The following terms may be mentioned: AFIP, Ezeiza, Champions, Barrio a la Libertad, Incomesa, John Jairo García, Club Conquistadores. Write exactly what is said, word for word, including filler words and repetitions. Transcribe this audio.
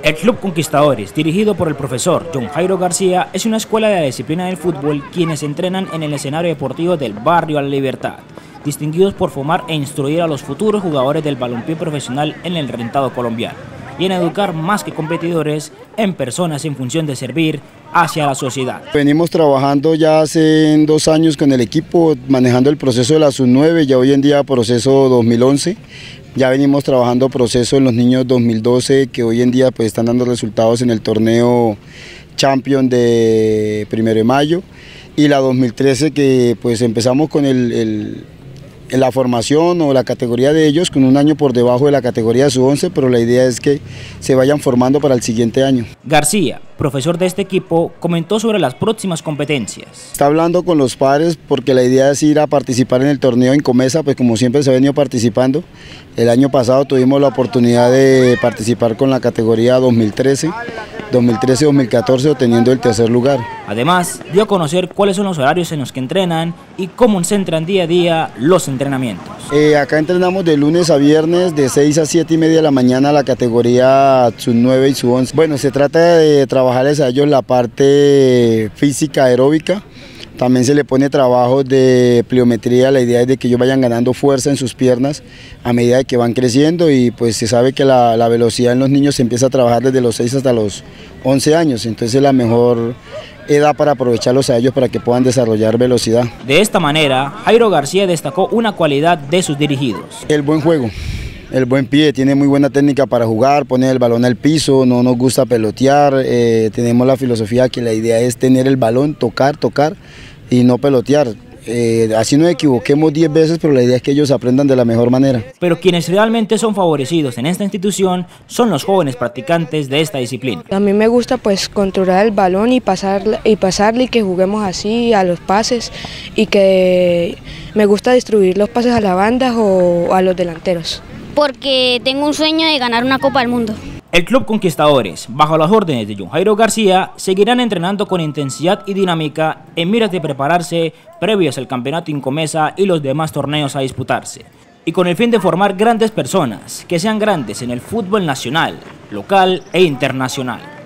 El Club Conquistadores, dirigido por el profesor John Jairo García, es una escuela de la disciplina del fútbol quienes entrenan en el escenario deportivo del Barrio a la Libertad, distinguidos por formar e instruir a los futuros jugadores del balompié profesional en el rentado colombiano y en educar más que competidores en personas en función de servir hacia la sociedad. Venimos trabajando ya hace dos años con el equipo, manejando el proceso de la sub nueve, ya hoy en día proceso dos mil once, ya venimos trabajando proceso en los niños dos mil doce, que hoy en día pues están dando resultados en el torneo Champions de primero de mayo, y la dos mil trece que pues empezamos con el... el la formación o la categoría de ellos con un año por debajo de la categoría de sub once, pero la idea es que se vayan formando para el siguiente año. García, profesor de este equipo, comentó sobre las próximas competencias. Está hablando con los padres porque la idea es ir a participar en el torneo Incomesa, pues como siempre se ha venido participando. El año pasado tuvimos la oportunidad de participar con la categoría dos mil trece. dos mil trece dos mil catorce, obteniendo el tercer lugar. Además, dio a conocer cuáles son los horarios en los que entrenan y cómo centran día a día los entrenamientos. Eh, acá entrenamos de lunes a viernes de seis a siete y media de la mañana la categoría sub nueve y sub once. Bueno, se trata de trabajarles a ellos la parte física aeróbica. También se le pone trabajo de pliometría, la idea es de que ellos vayan ganando fuerza en sus piernas a medida de que van creciendo, y pues se sabe que la, la velocidad en los niños se empieza a trabajar desde los seis hasta los once años, entonces es la mejor edad para aprovecharlos a ellos para que puedan desarrollar velocidad. De esta manera, Jairo García destacó una cualidad de sus dirigidos. El buen juego. El buen pie, tiene muy buena técnica para jugar, poner el balón al piso, no nos gusta pelotear, eh, tenemos la filosofía que la idea es tener el balón, tocar, tocar y no pelotear. Eh, así nos equivoquemos diez veces, pero la idea es que ellos aprendan de la mejor manera. Pero quienes realmente son favorecidos en esta institución son los jóvenes practicantes de esta disciplina. A mí me gusta pues controlar el balón y, pasar, y pasarle y que juguemos así a los pases, y que me gusta distribuir los pases a la banda o a los delanteros. Porque tengo un sueño de ganar una Copa del Mundo. El Club Conquistadores, bajo las órdenes de John Jairo García, seguirán entrenando con intensidad y dinámica en miras de prepararse previos al campeonato Incomesa y los demás torneos a disputarse, y con el fin de formar grandes personas que sean grandes en el fútbol nacional, local e internacional.